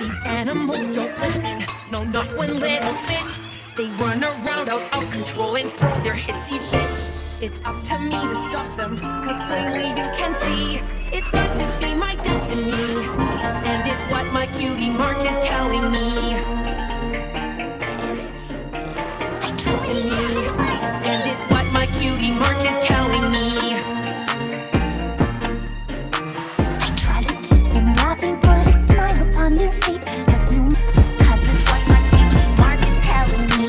These animals don't listen, no, not one little bit. They run around out of control and throw their hissy fits. It's up to me to stop them, cause plainly you can see it's got to be my destiny, and it's what my cutie mark is telling me. I trust in you, and it's what my cutie mark is telling me. I try to keep them laughing, but a smile upon their face that blooms, cause it's what my cutie mark is telling me.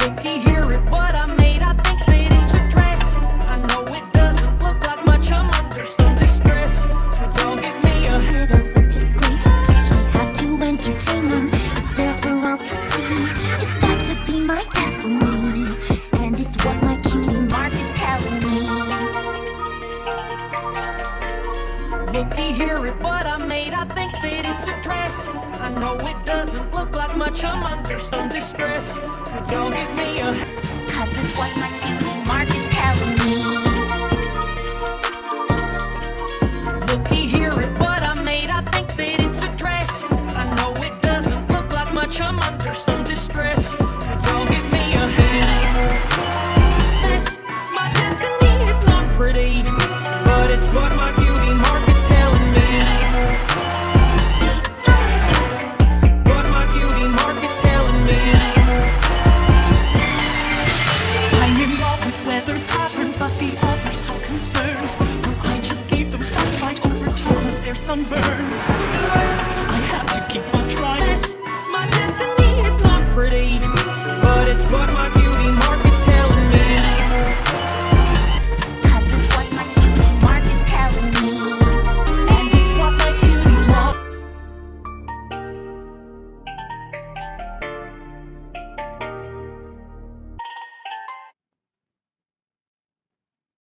Looky here at what I made, I think that it's a dress. I know it doesn't look like much, I'm under some distress. So don't give me a head over to squeeze, I have to entertain them, it's there for all to see. It's got to be my destiny, and it's what my cutie mark is telling me. Looky here at what I made, I think that it's a dress. I know it doesn't look like much, I'm under some distress. Don't give me a... cause it's what my cutie mark is telling me. Looky here at what I made, I think that it's a dress. I know it doesn't look like much, I'm under some distress. Don't give me a hand. My destiny is not pretty, but it's what my cutie mark is telling me. Sunburns. I have to keep on.